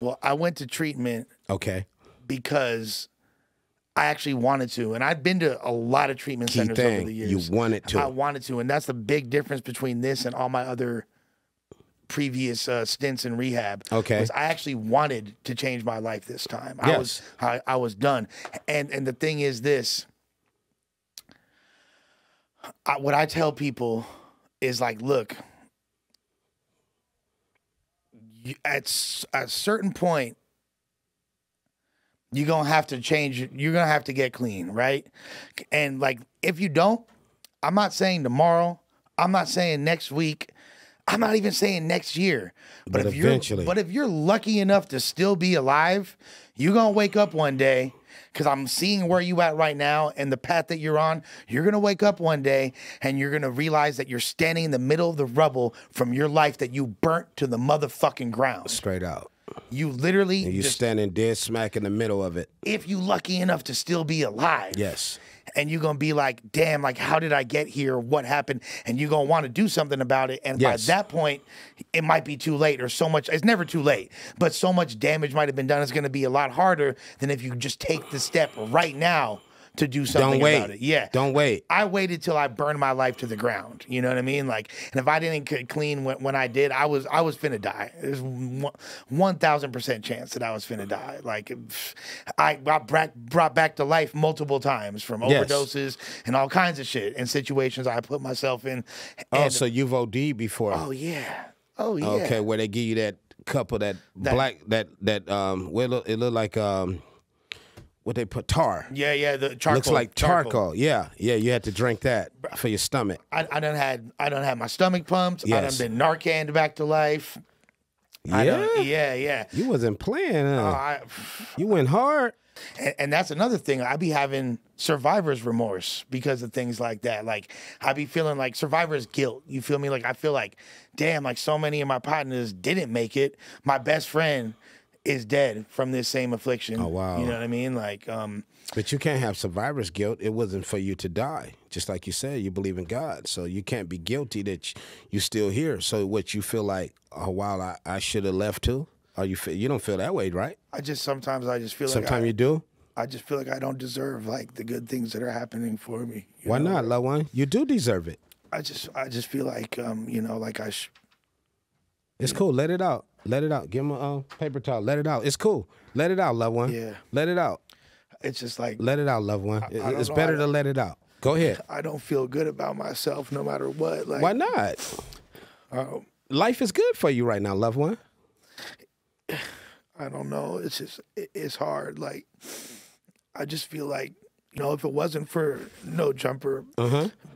Well, I went to treatment. Okay. Because I actually wanted to. And I've been to a lot of treatment centers over the years. You wanted to. I wanted to. And that's the big difference between this and all my other previous stints in rehab. Okay. I actually wanted to change my life this time. Yes. I was done. And the thing is this. What I tell people is like, look, at a certain point, you're going to have to change. You're going to have to get clean, right? And, like, if you don't, I'm not saying tomorrow. I'm not saying next week. I'm not even saying next year. But if eventually. But if you're lucky enough to still be alive, you're going to wake up one day, because I'm seeing where you at right now and the path that you're on. You're going to wake up one day and you're going to realize that you're standing in the middle of the rubble from your life that you burnt to the motherfucking ground. Straight out. You literally. And you're just standing dead smack in the middle of it. If you're lucky enough to still be alive. Yes. And you're going to be like, damn, like, how did I get here? What happened? And you're going to want to do something about it. And yes. By that point, it might be too late, or so much. It's never too late, but so much damage might have been done. It's going to be a lot harder than if you just take the step right now to do something about it. Yeah. Don't wait. I waited till I burned my life to the ground. You know what I mean? Like, and if I didn't get clean when I did, I was finna die. There's 1,000% chance that I was finna die. Like, I brought back to life multiple times from overdoses and all kinds of shit and situations I put myself in. And, oh, so you've OD'd before? Oh yeah. Oh yeah. Okay, where they give you that cup of that black where it looked like what they put, tar. Yeah, yeah, the charcoal. Looks like charcoal. Yeah, yeah, you had to drink that for your stomach. I done had my stomach pumped. Yes. I done been Narcaned back to life. Yeah? Yeah, yeah. You wasn't playing, huh? You went hard. And that's another thing. I be having survivor's remorse because of things like that. Like, I be feeling like survivor's guilt. You feel me? Like, I feel like, damn, like so many of my partners didn't make it. My best friend is dead from this same affliction. Oh wow! You know what I mean? Like, but you can't have survivor's guilt. It wasn't for you to die. Just like you said, you believe in God, so you can't be guilty that you're still here. So what you feel like, oh wow, I should have left too. Are you? You don't feel that way, right? I just feel. Sometimes like you do. I just feel like I don't deserve like the good things that are happening for me. Why not, loved one? You do deserve it. I just feel like you know, like I. It's cool. Let it out. Let it out. Give him a paper towel. Let it out. It's cool. Let it out, loved one. Yeah. Let it out. It's just like. Let it out, loved one. It's better to let it out. Go ahead. I don't feel good about myself no matter what. Like, why not? Life is good for you right now, loved one. I don't know. It's just, it's hard. Like, I just feel like, you know, if it wasn't for No Jumper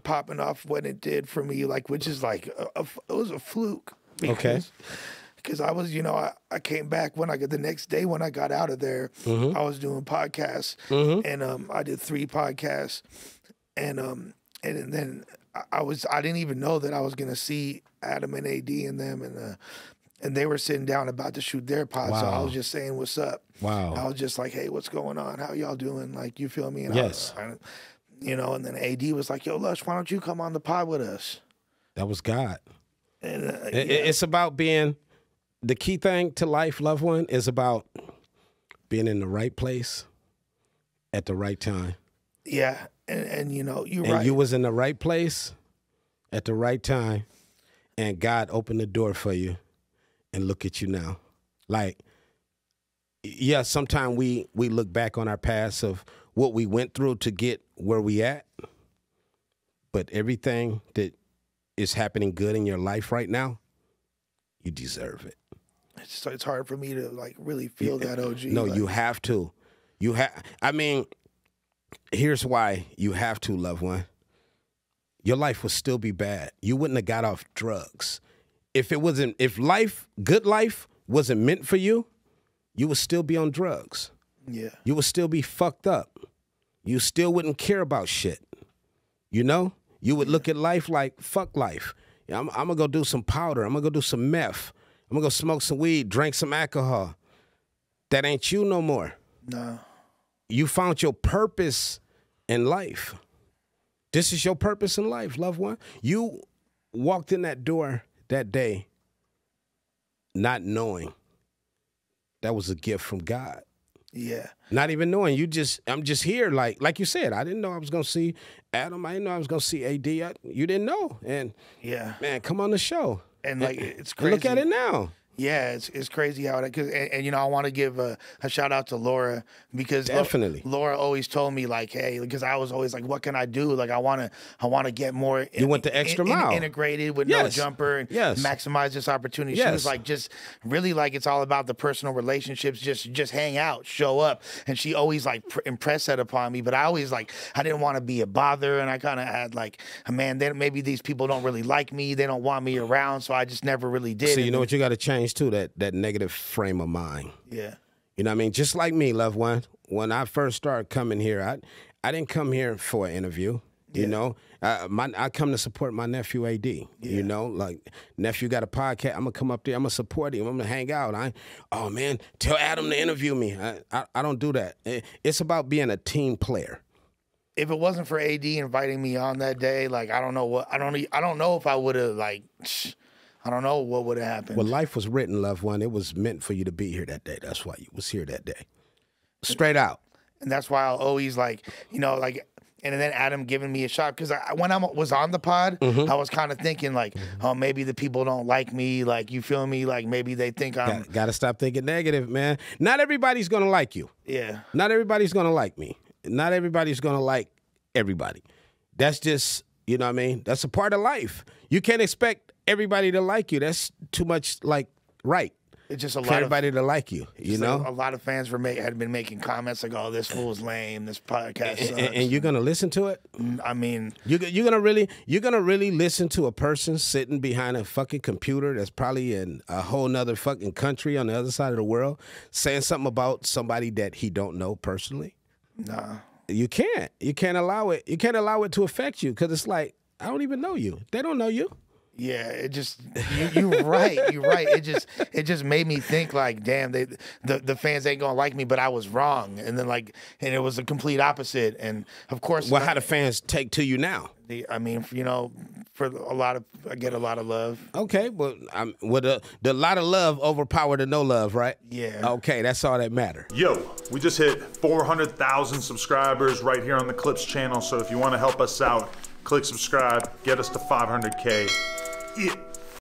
popping off when it did for me, like, which is like, it was a fluke. Because I was, you know, I came back when I got the next day when I got out of there. I was doing podcasts, and I did 3 podcasts, and then I didn't even know that I was gonna see Adam and AD and them, and they were sitting down about to shoot their pod. Wow. So I was just saying, "What's up?" Wow. I was just like, "Hey, what's going on? How y'all doing? Like, you feel me?" And yes. I, you know, and then AD was like, "Yo, Lush, why don't you come on the pod with us?" That was God. And, it's about being. The key thing to life, loved one, is about being in the right place at the right time. Yeah, and you know, you're right. You was in the right place at the right time, and God opened the door for you, and look at you now. Like, yeah, sometimes we look back on our past of what we went through to get where we at, but everything that is happening good in your life right now, you deserve it. So it's hard for me to like really feel that, OG. No, like, you have to. You have. I mean, here's why you have to, loved one. Your life would still be bad. You wouldn't have got off drugs if it wasn't. If life, good life, wasn't meant for you, you would still be on drugs. Yeah. You would still be fucked up. You still wouldn't care about shit. You know, you would look at life like fuck life. I'm gonna go do some powder. I'm gonna go do some meth. I'm gonna go smoke some weed, drink some alcohol. That ain't you no more. No. You found your purpose in life. This is your purpose in life, loved one. You walked in that door that day not knowing that was a gift from God. Yeah. Not even knowing. You just, I'm just here. Like you said, I didn't know I was going to see Adam. I didn't know I was going to see AD. You didn't know. And yeah, man, come on the show. And like, it's crazy. Look at it now. Yeah, it's crazy how that, and you know, I want to give a shout out to Laura, because definitely Laura always told me, like, hey, because I was always like, what can I do? Like, I want to get more. You went the extra mile, integrated with No Jumper, and maximize this opportunity. She was like, just really, like, it's all about the personal relationships. Just hang out, show up, and she always like impressed that upon me. But I always like, I didn't want to be a bother, and I kind of had like, man, maybe these people don't really like me, they don't want me around, so I just never really did. So you know what, you got to change too, that negative frame of mind. Yeah. You know what I mean? Just like me, loved one, when I first started coming here, I didn't come here for an interview. You know, I come to support my nephew AD. You know, like, nephew got a podcast. I'm gonna come up there, I'm gonna support him, I'm gonna hang out. Oh man, tell Adam to interview me. I don't do that. It's about being a team player. If it wasn't for AD inviting me on that day, like, I don't know if I would have, like, I don't know what would have happened. Well, life was written, loved one. It was meant for you to be here that day. That's why you was here that day. Straight out. And that's why I'll always, like, you know, like, and then Adam giving me a shot. Because when I was on the pod, I was kind of thinking, like, oh, maybe the people don't like me. Like, you feel me? Like, maybe they think I'm... Got to stop thinking negative, man. Not everybody's going to like you. Yeah. Not everybody's going to like me. Not everybody's going to like everybody. That's just, you know what I mean? That's a part of life. You can't expect everybody to like you. That's too much. Like, right, it's just a lot for everybody to like you. You know, like, a lot of fans had been making comments like, "Oh, this fool's lame. This podcast sucks." And you're gonna listen to it? I mean, you're gonna really listen to a person sitting behind a fucking computer that's probably in a whole nother fucking country on the other side of the world saying something about somebody that he don't know personally? Nah, you can't. You can't allow it. You can't allow it to affect you, because it's like, I don't even know you. They don't know you. Yeah, it just, you're right, you're right. It just made me think, like, damn, the fans ain't gonna like me, but I was wrong. And then, like, and it was the complete opposite. And of course, well, how do fans take to you now? I mean, you know, I get a lot of love. Okay, well, the lot of love overpowered the no love, right? Yeah. Okay, that's all that matter. Yo, we just hit 400,000 subscribers right here on the Clips channel. So if you want to help us out, click subscribe, get us to 500K. Yeah.